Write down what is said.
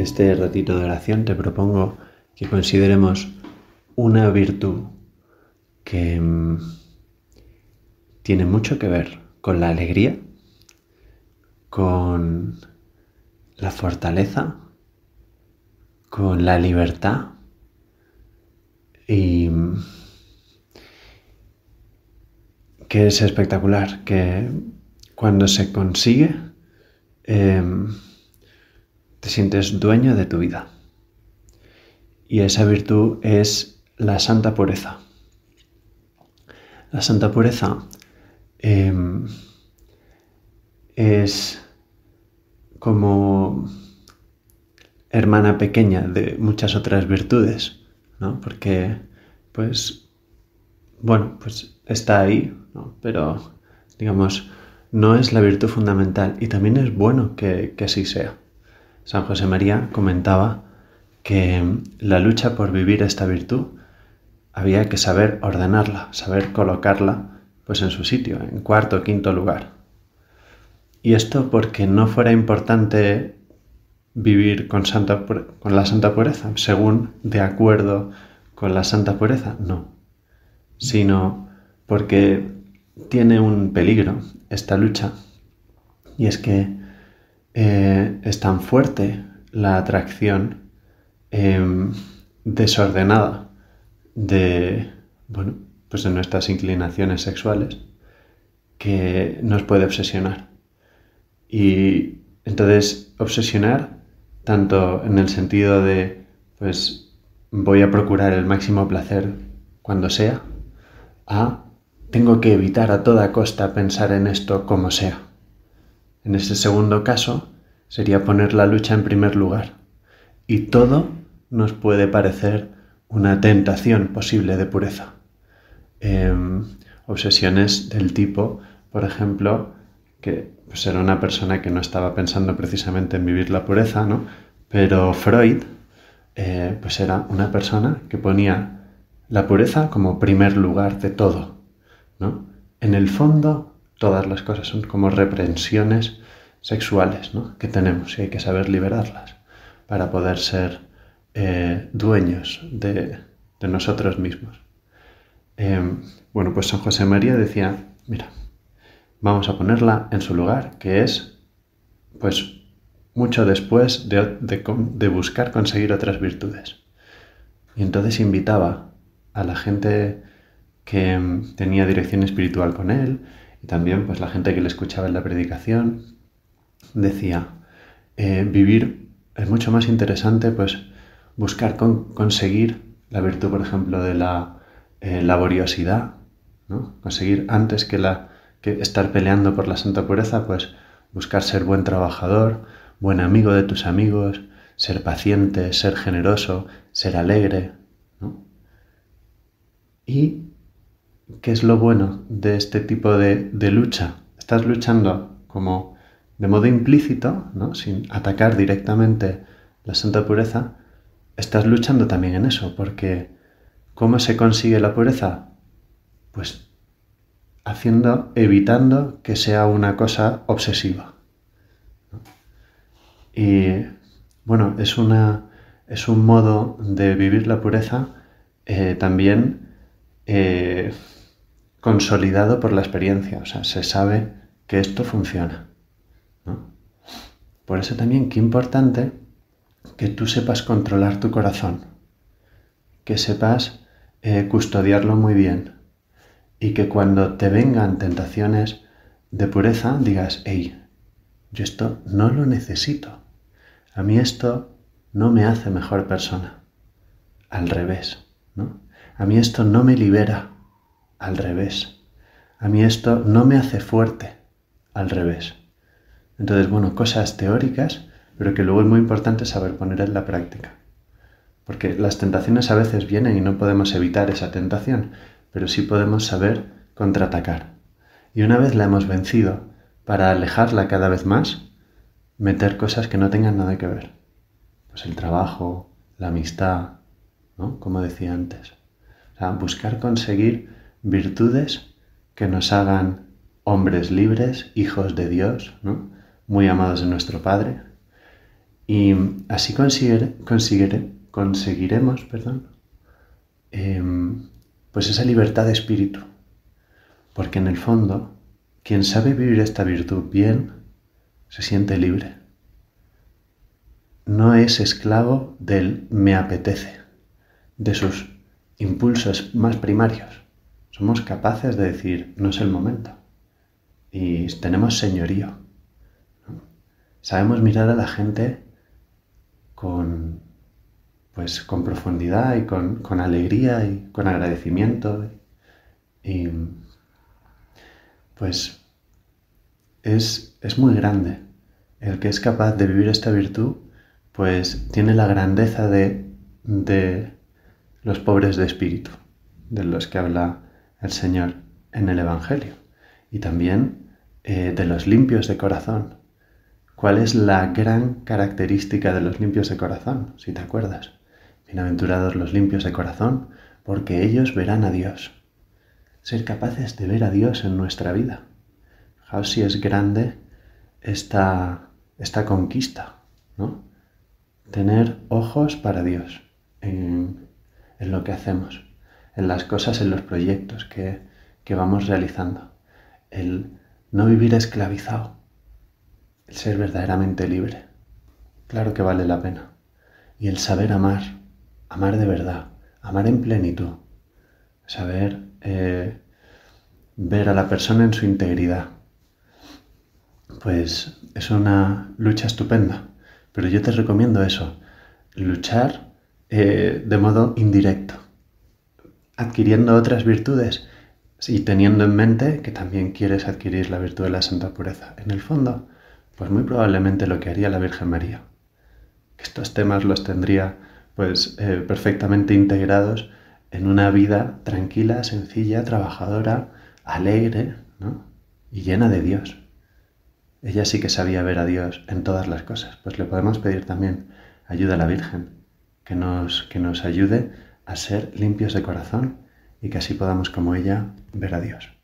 En este ratito de oración te propongo que consideremos una virtud que tiene mucho que ver con la alegría, con la fortaleza, con la libertad y que es espectacular, que cuando se consigue te sientes dueño de tu vida. Y esa virtud es la santa pureza. La santa pureza es como hermana pequeña de muchas otras virtudes, ¿no? Porque, pues está ahí, ¿no? Pero, digamos, no es la virtud fundamental y también es bueno que así sea. San José María comentaba que la lucha por vivir esta virtud había que saber ordenarla, saber colocarla pues en su sitio, en cuarto o quinto lugar. Y esto porque no fuera importante vivir con la santa pureza, según de acuerdo con la santa pureza, no. Sino porque tiene un peligro esta lucha, y es que es tan fuerte la atracción desordenada de, de nuestras inclinaciones sexuales que nos puede obsesionar. Y entonces obsesionar tanto en el sentido de voy a procurar el máximo placer cuando sea, a tengo que evitar a toda costa pensar en esto como sea. En ese segundo caso sería poner la lucha en primer lugar. Y todo nos puede parecer una tentación posible de pureza. Obsesiones del tipo, por ejemplo, que era una persona que no estaba pensando precisamente en vivir la pureza, ¿no? Pero Freud era una persona que ponía la pureza como primer lugar de todo, ¿no? En el fondo, todas las cosas son como reprensiones sexuales, ¿no? Que tenemos y hay que saber liberarlas para poder ser dueños de nosotros mismos. San José María decía, mira, vamos a ponerla en su lugar, que es mucho después de buscar conseguir otras virtudes. Y entonces invitaba a la gente que tenía dirección espiritual con él, y también la gente que le escuchaba en la predicación, decía, vivir es mucho más interesante buscar conseguir la virtud, por ejemplo, de la laboriosidad, ¿no? Conseguir antes que estar peleando por la santa pureza, buscar ser buen trabajador, buen amigo de tus amigos, ser paciente, ser generoso, ser alegre, ¿no? ¿Y qué es lo bueno de este tipo de lucha? Estás luchando como de modo implícito, ¿no? Sin atacar directamente la santa pureza. Estás luchando también en eso, porque ¿cómo se consigue la pureza? Evitando que sea una cosa obsesiva. Y es un modo de vivir la pureza también consolidado por la experiencia. Se sabe que esto funciona, ¿no? Por eso también qué importante que tú sepas controlar tu corazón, que sepas custodiarlo muy bien y que cuando te vengan tentaciones de pureza digas, hey, yo esto no lo necesito, a mí esto no me hace mejor persona, al revés, ¿no? A mí esto no me libera, al revés, a mí esto no me hace fuerte, al revés. Entonces, cosas teóricas, pero que luego es muy importante saber poner en la práctica. Porque las tentaciones a veces vienen y no podemos evitar esa tentación, pero sí podemos saber contraatacar. Y una vez la hemos vencido, para alejarla cada vez más, meter cosas que no tengan nada que ver. El trabajo, la amistad, ¿no? Como decía antes. Buscar conseguir virtudes que nos hagan hombres libres, hijos de Dios, ¿no? Muy amados de nuestro Padre. Y así conseguiremos pues esa libertad de espíritu. Porque en el fondo, quien sabe vivir esta virtud bien, se siente libre. No es esclavo del me apetece, de sus impulsos más primarios. Somos capaces de decir, no es el momento. Y tenemos señorío. Sabemos mirar a la gente con profundidad y con alegría y con agradecimiento. Y pues es muy grande. El que es capaz de vivir esta virtud, pues tiene la grandeza de los pobres de espíritu, de los que habla el Señor en el Evangelio. Y también de los limpios de corazón. ¿Cuál es la gran característica de los limpios de corazón? Si te acuerdas. Bienaventurados los limpios de corazón, porque ellos verán a Dios. Ser capaces de ver a Dios en nuestra vida. Fijaos si es grande esta conquista, ¿no? Tener ojos para Dios en lo que hacemos, en las cosas, en los proyectos que vamos realizando. El no vivir esclavizado. El ser verdaderamente libre. Claro que vale la pena. Y el saber amar. Amar de verdad. Amar en plenitud. Saber ver a la persona en su integridad. Pues es una lucha estupenda. Pero yo te recomiendo eso. Luchar de modo indirecto. Adquiriendo otras virtudes. Y teniendo en mente que también quieres adquirir la virtud de la santa pureza. En el fondo, pues muy probablemente lo que haría la Virgen María. Estos temas los tendría perfectamente integrados en una vida tranquila, sencilla, trabajadora, alegre, ¿no? Y llena de Dios. Ella sí que sabía ver a Dios en todas las cosas. Pues le podemos pedir también ayuda a la Virgen, que nos ayude a ser limpios de corazón y que así podamos como ella ver a Dios.